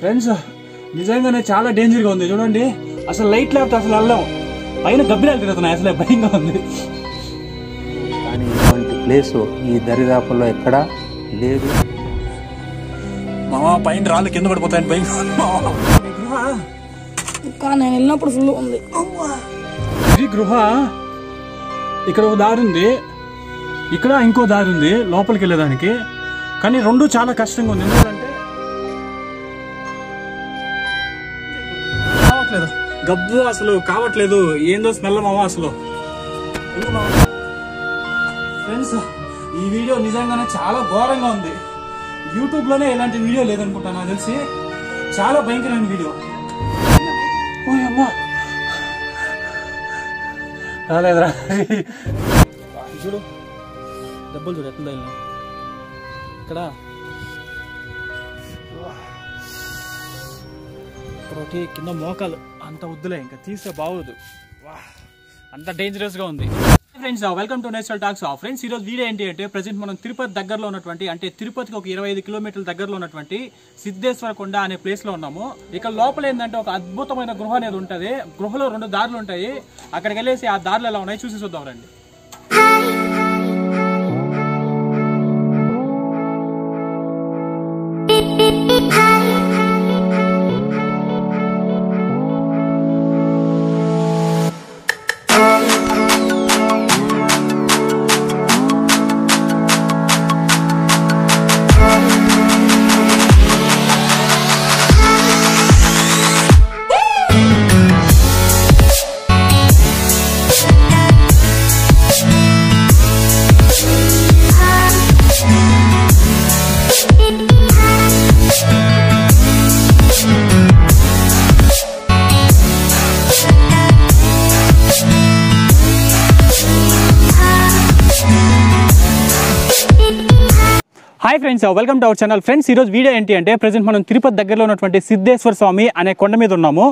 Friends निजंगाने चाला danger गा उंदी चूडंడి అసలు లైట్ లేకపోతే అసలు అల్లం పైన గబ్బిలాలు తిరుగుతున్నాయి అసలు భయంగా ఉంది కానీ ఇలాంటి ప్లేస్ ఈ దరిదాపుల్లో ఎక్కడ లేదు మామ పైన రాళ్ళు కింద పడిపోతాయని భయం గృహ ఇంకా నేను వెళ్ళినప్పుడు ఫుల్ ఉంది అమ్మా ఈ గృహ ఇక్కడ ఒక దారి ఉంది ఇక్కడ ఇంకో దారి ఉంది లోపలికి వెళ్ళడానికి కానీ రెండు చాలా కష్టంగా ఉంది ఎందుకంటే కావట్లేదు గబ్బు అసలు కావట్లేదు ఏందో స్మెల్ మామ అసలు ఫ్రెండ్స్ ఈ వీడియో నిజంగానే చాలా ఘోరంగా ఉంది యూట్యూబ్ లోనే ఇలాంటి వీడియో లేదనుకుంటా నాకు తెలిసి చాలా భయంకరమైన వీడియో ఓయమ్మ రాలేదురా చూడు డబ్బులు చూడు ఎట్లా ఇక్కడ ఒకటి కింద మోకాలు అంత వద్దులే ఇంకా తీస్తే బాగోదు అంత డేంజరస్గా ఉంది friends welcome to national talks friends ఈరోజు వీడియో ఏంటి అంటే ప్రజెంట్ మనం తిరుపతి దగ్గరలో ఉన్నటువంటి అంటే తిరుపతికి ఒక 25 కిలోమీటర్ల దగ్గరలో ఉన్నటువంటి సిద్ధేశ్వర కొండ అనే ప్లేస్ లో ఉన్నాము. ఇక్కడ లోపల ఏంటంటే ఒక అద్భుతమైన గృహ అనేది ఉంటుంది. గృహలో రెండు దారులు ఉంటాయి. అక్కడికి వెళ్ళేసి ఆ దారులు ఎలా ఉన్నాయి చూసి చూద్దాం రండి. Hi friends welcome to our channel. Friends ఈరోజు వీడియో ఏంటి అంటే ప్రజెంట్ మనం తిరుపతి దగ్గరలో ఉన్నటువంటి సిద్ధేశ్వర స్వామి అనే కొండ మీద ఉన్నాము.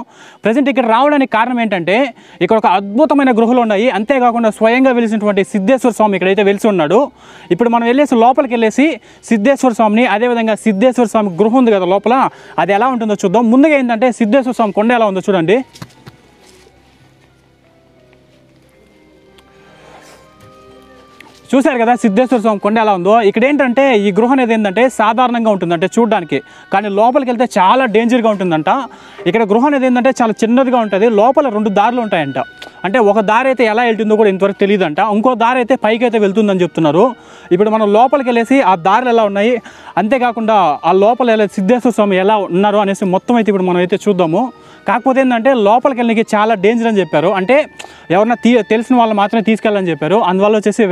ప్రజెంట్ ఇక్కడ రావడానికి కారణం ఏంటంటే ఇక్కడ ఒక అద్భుతమైన గృహలు ఉన్నాయి. అంతేకాకుండా స్వయంగా వెలిసినటువంటి సిద్ధేశ్వర స్వామి ఇక్కడైతే వెలిసి ఉన్నాడు. ఇప్పుడు మనం వెళ్ళేసి లోపలికి వెళ్ళేసి సిద్ధేశ్వర స్వామిని అదేవిధంగా సిద్ధేశ్వర స్వామి గృహ ఉంది కదా లోపల అది ఎలా ఉంటుందో చూద్దాం. ముందుగా ఏంటంటే సిద్ధేశ్వర స్వామి కొండ ఎలా ఉందో చూడండి. చూశారు కదా సిద్ధేశ్వర స్వామి కొండ ఎలా ఉందో. ఇక్కడ ఏంటంటే ఈ గృహ అనేది ఏంటంటే సాధారణంగా ఉంటుందంటే చూడడానికి, కానీ లోపలికి వెళ్తే చాలా డేంజర్గా ఉంటుందంట. ఇక్కడ గృహ అనేది ఏంటంటే చాలా చిన్నదిగా ఉంటుంది. లోపల రెండు దారులు ఉంటాయంట. అంటే ఒక దారి అయితే ఎలా వెళ్తుందో కూడా ఇంతవరకు తెలియదంట. ఇంకో దారి అయితే పైకి అయితే వెళ్తుందని చెప్తున్నారు. ఇప్పుడు మనం లోపలికి వెళ్ళేసి ఆ దారులు ఎలా ఉన్నాయి, అంతేకాకుండా ఆ లోపల సిద్ధేశ్వర స్వామి ఎలా ఉన్నారు అనేసి మొత్తం అయితే ఇప్పుడు మనం అయితే చూద్దాము. కాకపోతే ఏంటంటే లోపలికి వెళ్ళడానికి చాలా డేంజర్ అని చెప్పారు. అంటే ఎవరన్నా తెలిసిన వాళ్ళు మాత్రమే తీసుకెళ్ళని చెప్పారు. అందువల్ల వచ్చేసి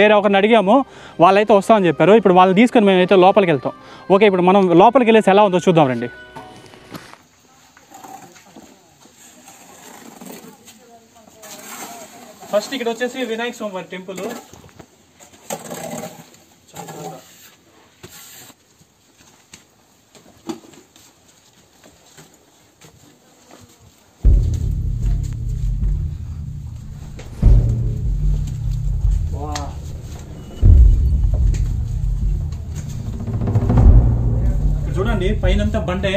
వేరే ఒకరిని అడిగాము, వాళ్ళైతే వస్తామని చెప్పారు. ఇప్పుడు వాళ్ళని తీసుకొని మేమైతే లోపలికి వెళ్తాం. ఓకే, ఇప్పుడు మనం లోపలికి వెళ్ళేసి ఎలా ఉందో చూద్దాం రండి. ఫస్ట్ ఇక్కడ వచ్చేసి వినాయక స్వామి టెంపుల్. చూడండి పైనంతా బండే.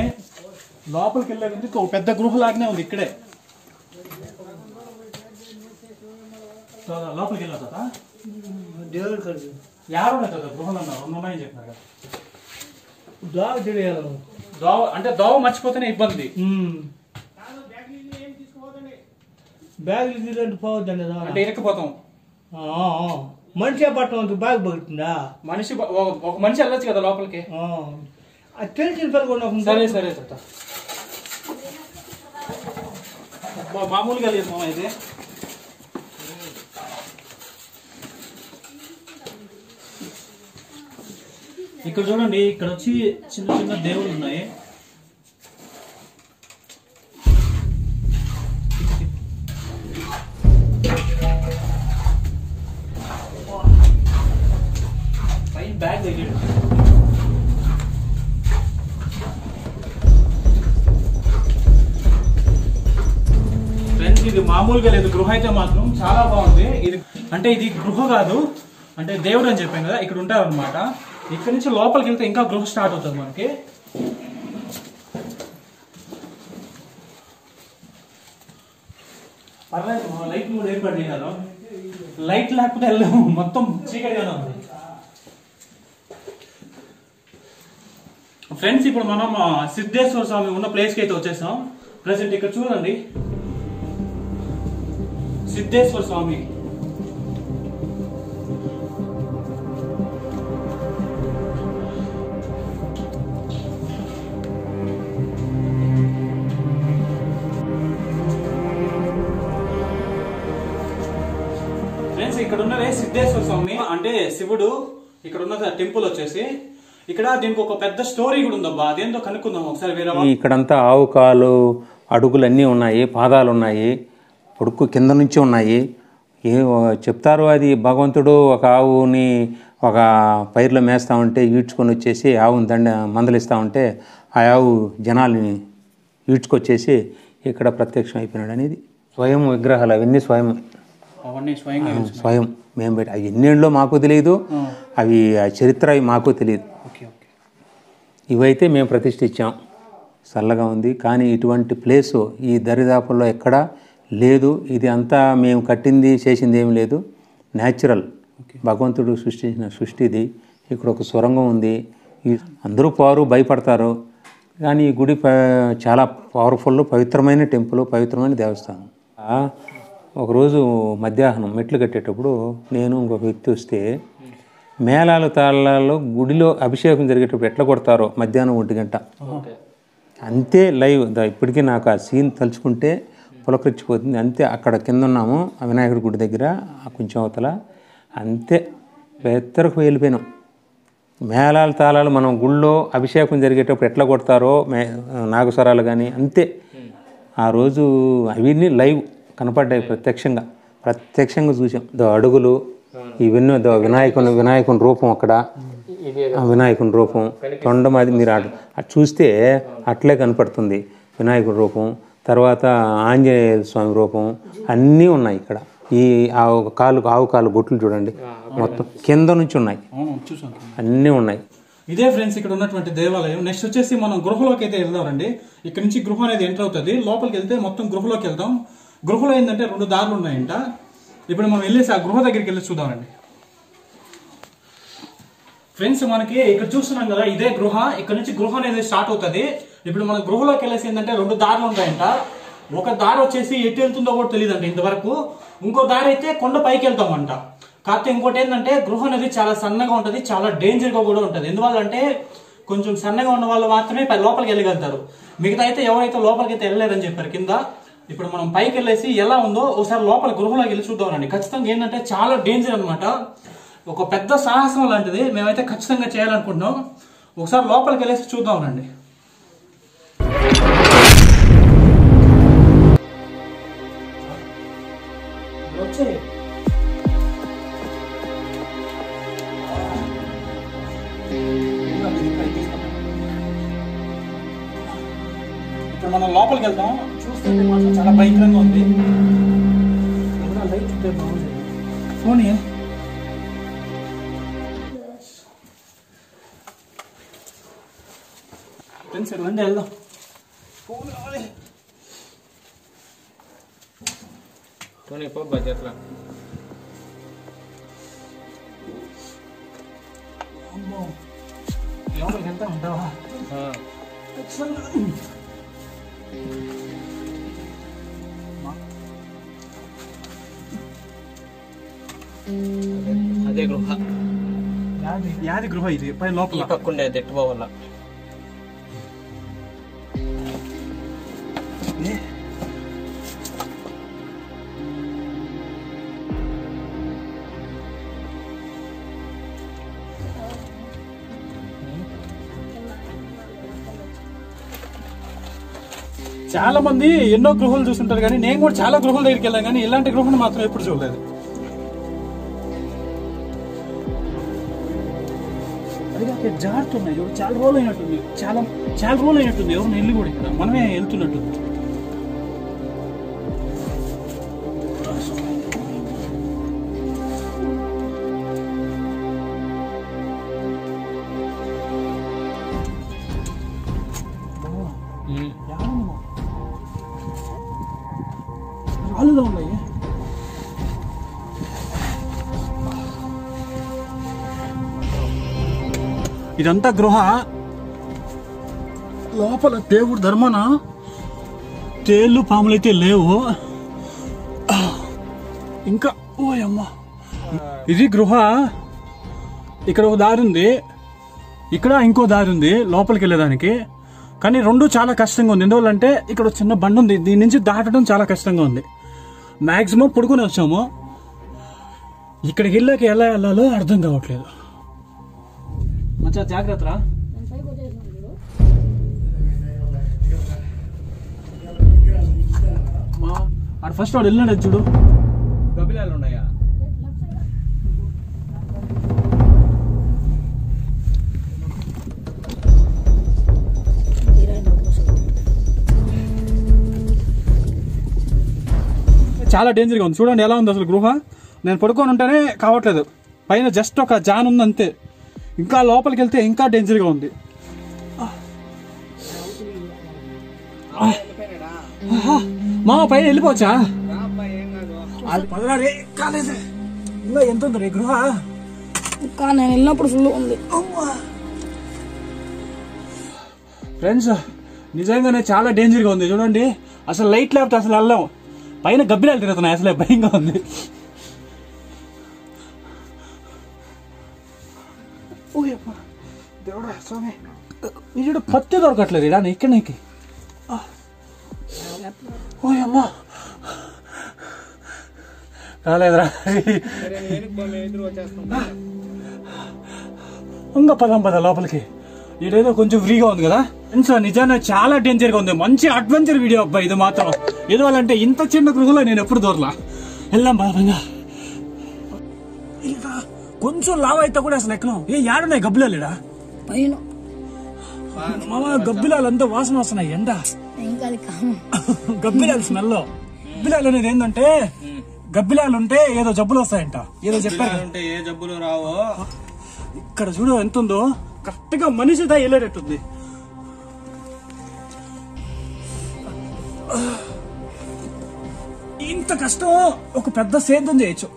లోపలికి వెళ్ళేది ఒక పెద్ద గృహ లాగానే ఉంది. ఇక్కడే లోపలికి వెళ్ళా యారు గృహలు అన్నారు రెండు ఉన్నాయని చెప్పినారు కదా. దోవ అంటే దోవ మర్చిపోతేనే ఇబ్బంది. బ్యాగ్ పోవద్దండి అంటే ఇరక్కపోతాం. మనిషి పట్టడం బ్యాగ్ పడుతుందా? మనిషి ఒక మనిషి వెళ్ళొచ్చు కదా లోపలికి. సరే సరే తాత మామూలుగా లేదు మామ ఇది. ఇక్కడ చూడండి, ఇక్కడ వచ్చి చిన్న చిన్న దేవుళ్ళు ఉన్నాయి. పైన బ్యాగ్ దగ్గర ఇది మామూలుగా లేదు. గృహ అయితే మాత్రం చాలా బాగుంది. ఇది అంటే ఇది గృహ కాదు, అంటే దేవుడు అని చెప్పాను కదా, ఇక్కడ ఉంటారు అనమాట. ఇక్కడ నుంచి లోపలికి వెళ్తే ఇంకా గృహ స్టార్ట్ అవుతుంది మనకి. పర్లేదు లైట్ కూడా ఏర్పాటు చేయాలి. లైట్ లేకపోతే వెళ్ళాము, మొత్తం చీకటిగానే ఉంది. ఫ్రెండ్స్ ఇప్పుడు మనం సిద్ధేశ్వర స్వామి ఉన్న ప్లేస్కి అయితే వచ్చేసాం. ప్రజెంట్ ఇక్కడ చూడండి సిద్ధేశ్వర స్వామి. ఫ్రెండ్స్ ఇక్కడ ఉన్నదే సిద్ధేశ్వర స్వామి, అంటే శివుడు ఇక్కడ ఉన్న టెంపుల్ వచ్చేసి. ఇక్కడ దీనికి ఒక పెద్ద స్టోరీ కూడా ఉందబ్బా, అదేందో కనుక్కుందాం ఒకసారి. వేరే ఇక్కడంతా ఆవు కాలు అడుగులన్నీ ఉన్నాయి, పాదాలు ఉన్నాయి, పొడుక్కు కింద నుంచి ఉన్నాయి. ఏ చెప్తారు అది భగవంతుడు ఒక ఆవుని ఒక పైరులో మేస్తూ ఉంటే ఈడ్చుకొని వచ్చేసి ఆవుని దండ మందలిస్తూ ఉంటే ఆ ఆవు జనాల్ని ఈడ్చుకొచ్చేసి ఇక్కడ ప్రత్యక్షం అయిపోయినాడు అనేది. స్వయం విగ్రహాలు అవన్నీ స్వయం స్వయం మేము పెట్టి అవి ఎన్నేళ్ళో మాకు తెలియదు, అవి చరిత్ర అవి మాకు తెలియదు. ఇవైతే మేము ప్రతిష్ఠించాం. చల్లగా ఉంది కానీ ఇటువంటి ప్లేసు ఈ దరిదాపుల్లో ఎక్కడా లేదు. ఇది అంతా మేము కట్టింది చేసింది ఏమి లేదు, న్యాచురల్ భగవంతుడు సృష్టించిన సృష్టి ఇది. ఇక్కడ ఒక సొరంగం ఉంది, అందరూ పోరు భయపడతారు కానీ ఈ గుడి చాలా పవర్ఫుల్, పవిత్రమైన టెంపుల్, పవిత్రమైన దేవస్థానం. ఒకరోజు మధ్యాహ్నం మెట్లు కట్టేటప్పుడు నేను ఇంకొక వ్యక్తి వస్తే మేళాలు తాళాల్లో గుడిలో అభిషేకం జరిగేటప్పుడు ఎట్లా కొడతారో మధ్యాహ్నం 1 గంట అంతే లైవ్. ఇప్పటికీ నాకు ఆ సీన్ తలుచుకుంటే పులకరించిపోతుంది. అంతే అక్కడ కింద ఉన్నాము వినాయకుడి గుడి దగ్గర కొంచెం అవతల, అంతే బెత్తరకు వెళ్ళిపోయినాం. మేళాలు తాళాలు మనం గుళ్ళో అభిషేకం జరిగేటప్పుడు ఎట్లా కొడతారో నాగస్వరాలు కానీ అంతే. ఆ రోజు అవన్నీ లైవ్ కనపడ్డాయి, ప్రత్యక్షంగా చూసాం. అడుగులు ఇవన్నీ వినాయకుని రూపం, అక్కడ వినాయకుని రూపం తొండం అది మీరు చూస్తే అట్లే కనపడుతుంది వినాయకుడి రూపం. తర్వాత ఆంజనేయ స్వామి రూపం అన్నీ ఉన్నాయి ఇక్కడ. ఈ ఆవు కాలు బొట్లు చూడండి, మొత్తం కింద నుంచి ఉన్నాయి, అన్నీ ఉన్నాయి. ఇదే ఫ్రెండ్స్ ఇక్కడ ఉన్నటువంటి దేవాలయం. నెక్స్ట్ వచ్చేసి మనం గృహలోకి అయితే వెళ్దామండి. ఇక్కడ నుంచి గృహం అనేది ఎంటర్ అవుతుంది, లోపలికి వెళ్తే మొత్తం గృహలోకి వెళ్తాం. గృహలో ఏంటంటే 2 దారులు ఉన్నాయంట. ఇప్పుడు మనం వెళ్ళేసి ఆ గృహ దగ్గరికి వెళ్ళి చూద్దామండి. ఫ్రెండ్స్ మనకి ఇక్కడ చూస్తున్నాం కదా, ఇదే గృహ, ఇక్కడ నుంచి గృహ అనేది స్టార్ట్ అవుతుంది. ఇప్పుడు మనం గృహలోకి వెళ్ళేసి ఏంటంటే 2 దారులు ఉంటాయంట. ఒక దారి వచ్చేసి ఎటు వెళ్తుందో కూడా తెలియదండి ఇంతవరకు. ఇంకో దారి అయితే కొండ పైకి వెళ్తామంట. కాకపోతే ఇంకోటి ఏంటంటే గృహ అనేది చాలా సన్నగా ఉంటుంది, చాలా డేంజర్ గా కూడా ఉంటుంది. ఎందువల్లంటే కొంచెం సన్నగా ఉన్న వాళ్ళు మాత్రమే లోపలికి వెళ్ళగలుగుతారు, మిగతా అయితే ఎవరైతే లోపలికి అయితే వెళ్ళలేరని చెప్పారు కింద. ఇప్పుడు మనం పైకి వెళ్ళేసి ఎలా ఉందో ఒకసారి లోపల గృహలోకి వెళ్ళి చూద్దామండి. ఖచ్చితంగా ఏంటంటే చాలా డేంజర్ అనమాట, ఒక పెద్ద సాహసం లాంటిది. మేమైతే ఖచ్చితంగా చేయాలనుకుంటున్నాం. ఒకసారి లోపలికి వెళ్ళేసి చూద్దామండి. ఇప్పుడు మనం లోపలికి వెళ్తాం. చూస్తుంటే మాత్రం చాలా భయంకరంగా ఉంది. లైట్ ఉంటే బాగుంది. ఫోన్ ఫ్రెండ్స్ ఇవ్వండి, వెళ్దాం. ఫోన్ కావాలి. లోపలికి వెళ్తా ఉంటావా? అదే గృహ, యాది గృహ ఇది. పై లోపల పక్కండే ఎట్టుకోవాల. చాలా మంది ఎన్నో గృహాలు చూస్తుంటారు కానీ నేను కూడా చాలా గృహాల దగ్గరికి వెళ్ళాను కానీ ఇలాంటి గృహాన్ని మాత్రం ఎప్పుడు చూడలేదు. అదే జారుతున్నాయి, చాలా రోజులు అయినట్టుంది, చాలా రోజులు అయినట్టుంది. ఎవరిని ఇల్లు కూడా ఇక్కడ మనమే వెళ్తున్నట్టు. కాలులో ఉన్నాయి. ఇదంతా గృహ లోపల దేవుడి ధర్మన తేళ్ళు పాములైతే లేవు ఇంకా. ఓయమ్మ ఇది గృహ. ఇక్కడ ఒక దారి ఉంది, ఇక్కడ ఇంకో దారి ఉంది లోపలికి వెళ్ళేదానికి. కానీ రెండు చాలా కష్టంగా ఉంది. ఎందువల్లంటే ఇక్కడ చిన్న బండి ఉంది, దీని నుంచి దాటడం చాలా కష్టంగా ఉంది. మ్యాక్సిమం పడుకొని వచ్చాము, ఇక్కడికి వెళ్ళాక ఎలా వెళ్ళాలో అర్థం కావట్లేదు. మంచిగా జాగ్రత్త రా. అక్కడ ఫస్ట్ వాడు వెళ్ళినాడు చూడు, గబిలాలు ఉన్నాయా? చాలా డేంజర్గా ఉంది. చూడండి ఎలా ఉంది అసలు గృహ. నేను పడుకొని ఉంటేనే కావట్లేదు, పైన జస్ట్ ఒక జాన్ ఉంది అంతే. ఇంకా లోపలికి వెళ్తే ఇంకా డేంజర్గా ఉంది. మామ పైన వెళ్ళిపోవచ్చా? ఇంకా ఎంత ఉంది గృహ? నేను వెళ్ళినప్పుడు ఫుల్ ఉంది. ఫ్రెండ్స్ నిజంగానే చాలా డేంజర్గా ఉంది. చూడండి అసలు లైట్ లేకపోతే అసలు వెళ్ళాం. పైన గబ్బిలాలు తిరుగుతున్నాయి, అసలే భయంగా ఉంది. ఓయప్ప దేవుడా స్వామి, నీడు పత్తి దొరకట్లేదు ఇడా ఇక్కడ నీకు. ఓయమ్మ రాలేదురా, ఇంకా పదాం పద లోపలికి. ఇదేదో కొంచెం ఫ్రీగా ఉంది కదా. నిజాన్ని చాలా డేంజర్గా ఉంది. మంచి అడ్వెంచర్ వీడియో అబ్బాయి ఇది మాత్రం. ఎందువల్లంటే ఇంత చిన్న గృహలో నేను ఎప్పుడు దూరలా. వెళ్దాం బాగా. ఇంకా కొంచెం లావ్ అయితే కూడా అసలు ఎక్కడం. ఏ ఏడున్నాయి గబ్బిలాలుడా పైన? మామా గబ్బిలాలంతా వాసన వస్తున్నాయి. ఎండ గబ్బిలాలు స్మెల్. గబ్బిలాలు అనేది ఏంటంటే గబ్బిలాలుంటే ఏదో జబ్బులు వస్తాయంట, ఏదో చెప్పారు. ఏ జబ్బులు రావో. ఇక్కడ చూడు ఎంత ఉందో, కరెక్ట్ గా మనిషి దా వెళ్ళేటట్టుంది. ఇంత కష్టం ఒక పెద్ద సేద్యం చేయొచ్చు.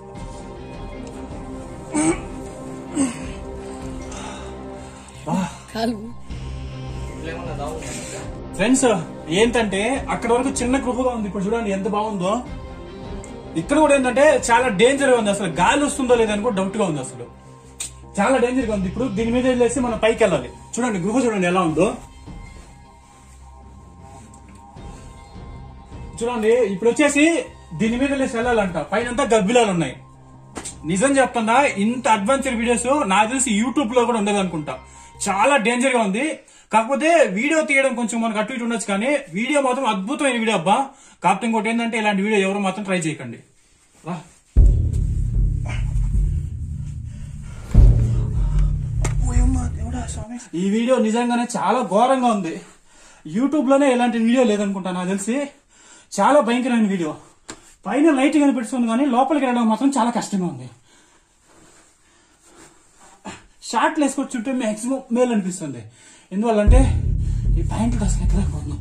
ఫ్రెండ్స్ ఏంటంటే అక్కడ వరకు చిన్న గృహగా ఉంది, ఇప్పుడు చూడండి ఎంత బాగుందో. ఇక్కడ కూడా ఏంటంటే చాలా డేంజర్ గా ఉంది. అసలు గాలి వస్తుందో లేదని కూడా డౌట్ గా ఉంది. అసలు చాలా డేంజర్ గా ఉంది. ఇప్పుడు దీని మీద వెళ్ళేసి మనం పైకి వెళ్ళాలి. చూడండి గృహ చూడండి ఎలా ఉందో. చూడండి ఇప్పుడు వచ్చేసి దీని మీద వెళ్ళేసి వెళ్ళాలంట. పైనంతా గబ్బిలాలు ఉన్నాయి. నిజం చెప్తున్నా ఇంత అడ్వెంచర్ వీడియోస్ నాకు తెలిసి యూట్యూబ్ లో కూడా ఉండదు అనుకుంటా. చాలా డేంజర్ గా ఉంది. కాకపోతే వీడియో తీయడం కొంచెం మనకు అటు ఇటు ఉండొచ్చు, కానీ వీడియో మాత్రం అద్భుతమైన వీడియో అబ్బా. కాకపోతే ఇంకోటి ఏంటంటే ఇలాంటి వీడియో ఎవరు మాత్రం ట్రై చేయకండి. ఈ వీడియో నిజంగానే చాలా ఘోరంగా ఉంది. యూట్యూబ్ లోనే ఇలాంటి వీడియో లేదనుకుంటా నాకు తెలిసి. చాలా భయంకరమైన వీడియో. పైన లైట్ కనిపిస్తుంది కానీ లోపలికి వెళ్ళడం మాత్రం చాలా కష్టంగా ఉంది. షార్ట్లు వేసుకొచ్చుంటే మ్యాక్సిమం మేలు అనిపిస్తుంది. ఎందువల్లంటే ఈ భయంకర అసలు ఎక్కడ పోను.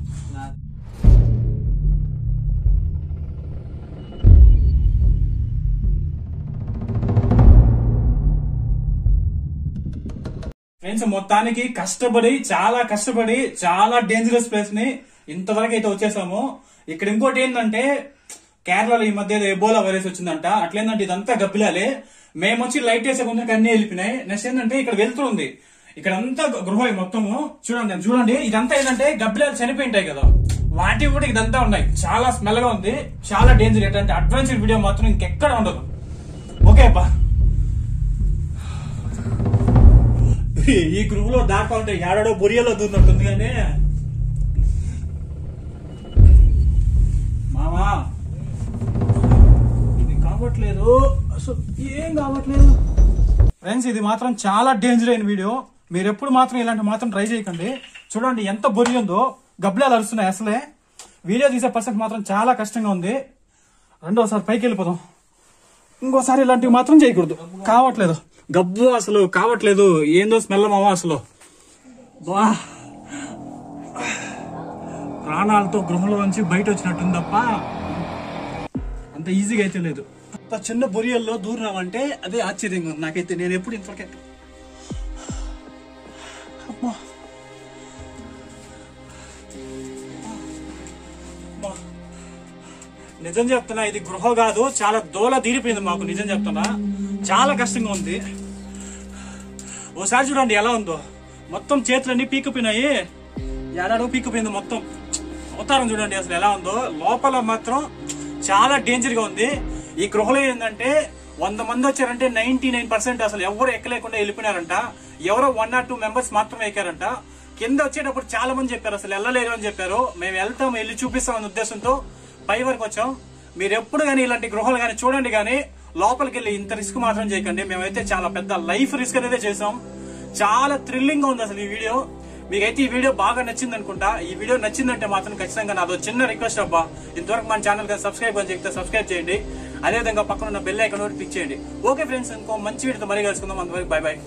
ఫ్రెండ్స్ మొత్తానికి కష్టపడి చాలా డేంజరస్ ప్లేస్ ని ఇంతవరకు అయితే వచ్చేసాము. ఇక్కడ ఇంకోటి ఏంటంటే కేరళలో ఈ మధ్య ఎబోలా వైరస్ వచ్చిందంట. అట్లేందంటే ఇదంతా గబ్బిలాలే. మేము వచ్చి లైట్ వేసే కొంచెం అన్ని వెళ్ళిపోయినాయి. నెక్స్ట్ ఏంటంటే ఇక్కడ వెళ్తుంది, ఇక్కడ అంతా గృహ మొత్తము. చూడండి చూడండి ఇదంతా ఏంటంటే గబ్బిలాలు చనిపోయి ఉంటాయి కదా, వాటి కూడా ఇదంతా ఉన్నాయి. చాలా స్మెల్ గా ఉంది, చాలా డేంజర్. ఏంటంటే అడ్వెంచర్ వీడియో మాత్రం ఇంకెక్కడ ఉండదు. ఓకే అబ్బా, ఈ గృహలో దాకాలంటే ఏడాడో బొరియలో దూరినట్టుంది. కానీ మామా ఇది కావట్లేదు, అసలు ఏం కావట్లేదు. ఫ్రెండ్స్ ఇది మాత్రం చాలా డేంజర్ అయిన వీడియో. మీరు ఎప్పుడు మాత్రం ఇలాంటి మాత్రం ట్రై చేయకండి. చూడండి ఎంత బొరి ఉందో, గబ్బిలాలు అరుస్తున్నాయి. అసలే వీడియో తీసే పర్సెంట్ మాత్రం చాలా కష్టంగా ఉంది. రెండోసారి పైకి వెళ్ళిపోదాం. ఇంకోసారి ఇలాంటివి మాత్రం చేయకూడదు. కావట్లేదు గబ్బు, అసలు కావట్లేదు. ఏందో స్మెల్ మావా అసలు. బా ప్రాణాలతో గృహలో నుంచి బయట వచ్చినట్టుంది తప్ప अंत ईजीगा अयिते लेदु अंत चिन्न बोरियल्लो दूरनावंटे अदे आश्चर्यंगा उंदी नाकैते नेनु एप्पुडु इंतवरके अम्मा अम्मा నిజం చెప్తున్నా ఇది గృహ కాదు చాలా దోల తీరిపోయింది మాకు నిజం చెప్తున్నా చాలా కష్టంగా ఉంది ఓసారి చూడండి ఎలా ఉందో మొత్తం చేతులన్నీ పీకిపోయినాయి యాడాడో పీకిపోయింది మొత్తం అవతారం చూడండి అసలు ఎలా ఉందో లోపల మాత్రం చాలా డేంజర్ గా ఉంది ఈ గృహలో ఏందంటే 100 మంది వచ్చారంటే 99% అసలు ఎవరు ఎక్కలేకుండా వెళ్ళిపోయారంట ఎవరో 1 or 2 మెంబర్స్ మాత్రమే ఎక్కారంట కింద వచ్చేటప్పుడు చాలా మంది చెప్పారు అసలు వెళ్ళలేరు అని చెప్పారు మేము వెళ్తాం వెళ్ళి చూపిస్తాం అనే ఉద్దేశంతో పై వరకు వచ్చాం మీరు ఎప్పుడు గానీ ఇలాంటి గృహాలు గానీ చూడండి గానీ లోపలికి వెళ్ళి ఇంత రిస్క్ మాత్రం చేయకండి మేమైతే చాలా పెద్ద లైఫ్ రిస్క్ అనేది చేసాం చాలా థ్రిల్లింగ్ గా ఉంది అసలు ఈ వీడియో మీకైతే ఈ వీడియో బాగా నచ్చింది అనుకుంటా ఈ వీడియో నచ్చిందంటే మాత్రం ఖచ్చితంగా నాదో చిన్న రిక్వెస్ట్ అబ్బా ఇంతవరకు మన ఛానల్ గా సబ్స్క్రైబ్ అని చెప్తే సబ్స్క్రైబ్ చేయండి అదేవిధంగా పక్కన ఉన్న బెల్ ఐకాన్ ఒకటి క్లిక్ చేయండి ఓకే ఫ్రెండ్స్ ఇంకో మంచి వీడియోతో మళ్ళీ కలుసుకుందాం అంతవరకు బై బై.